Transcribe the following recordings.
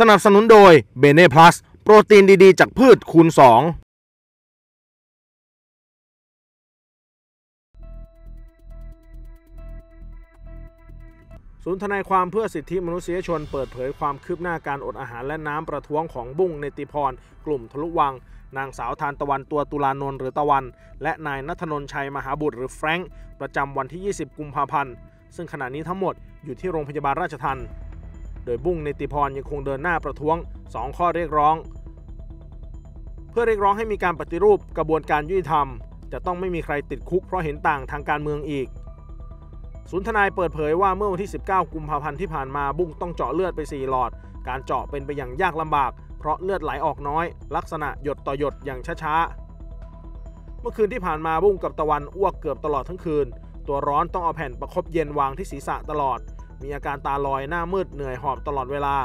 สนับสนุนโดยเบเน่พลัสโปรตีนดีๆจากพืชคูณ2ศูนย์ทนายความเพื่อสิทธิมนุษยชนเปิดเผยความคืบหน้าการอดอาหารและน้ำประท้วงของบุ้งเนติพรกลุ่มทะลุวังนางสาวทานตะวันตัวตุลานนท์หรือตะวันและนายณัฐนนท์ชัยมหาบุตรหรือแฟรงค์ประจำวันที่20กุมภาพันธ์ซึ่งขณะนี้ทั้งหมดอยู่ที่โรงพยาบาลราชทัณฑ์โดยบุ้งเนติพรยังคงเดินหน้าประท้วง2ข้อเรียกร้องเพื่อเรียกร้องให้มีการปฏิรูปกระบวนการยุติธรรมจะต้องไม่มีใครติดคุกเพราะเห็นต่างทางการเมืองอีกศูนย์ทนายเปิดเผยว่าเมื่อวันที่19กุมภาพันธ์ที่ผ่านมาบุ้งต้องเจาะเลือดไป4หลอดการเจาะเป็นไปอย่างยากลำบากเพราะเลือดไหลออกน้อยลักษณะหยดต่อหยดอย่างช้าๆเมื่อคืนที่ผ่านมาบุ้งกับตะวันอ้วกเกือบตลอดทั้งคืนตัวร้อนต้องเอาแผ่นประคบเย็นวางที่ศีรษะตลอดมีอาการตาลอยหน้ามืดเหนื่อยหอบตลอดเวลา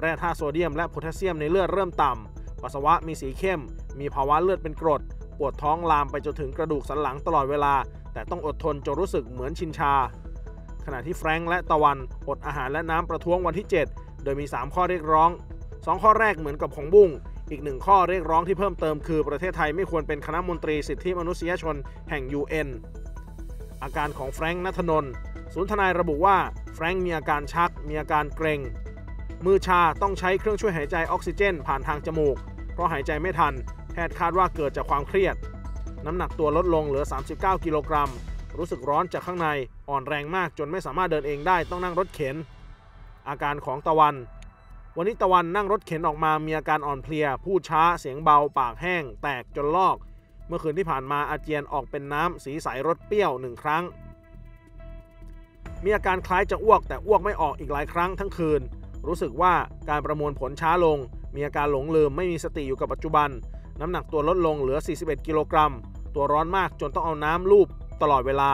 แร่ธาตุโซเดียมและโพแทสเซียมในเลือดเริ่มต่ำปัสสาวะมีสีเข้มมีภาวะเลือดเป็นกรดปวดท้องลามไปจนถึงกระดูกสันหลังตลอดเวลาแต่ต้องอดทนจนรู้สึกเหมือนชินชาขณะที่แฟรงค์และตะวันอดอาหารและน้ำประท้วงวันที่7โดยมี3ข้อเรียกร้อง2ข้อแรกเหมือนกับของบุ้งอีก1ข้อเรียกร้องที่เพิ่มเติมคือประเทศไทยไม่ควรเป็นคณะมนตรีสิทธิมนุษยชนแห่ง UN อาการของแฟรงค์ณัฐนนท์ศูนย์ทนายระบุว่าแฟรงค์มีอาการชักมีอาการเกร็งมือชาต้องใช้เครื่องช่วยหายใจออกซิเจนผ่านทางจมูกเพราะหายใจไม่ทันแพทย์คาดว่าเกิดจากความเครียดน้ำหนักตัวลดลงเหลือ39กิโลกรัมรู้สึกร้อนจากข้างในอ่อนแรงมากจนไม่สามารถเดินเองได้ต้องนั่งรถเข็นอาการของตะวันวันนี้ตะวันนั่งรถเข็นออกมามีอาการอ่อนเพลียพูดช้าเสียงเบาปากแห้งแตกจนลอกเมื่อคืนที่ผ่านมาอาเจียนออกเป็นน้ำสีใสรสเปรี้ยว1ครั้งมีอาการคล้ายจะอ้วกแต่อ้วกไม่ออกอีกหลายครั้งทั้งคืนรู้สึกว่าการประมวลผลช้าลงมีอาการหลงลืมไม่มีสติอยู่กับปัจจุบันน้ำหนักตัวลดลงเหลือ41กิโลกรัมตัวร้อนมากจนต้องเอาน้ำลูบตลอดเวลา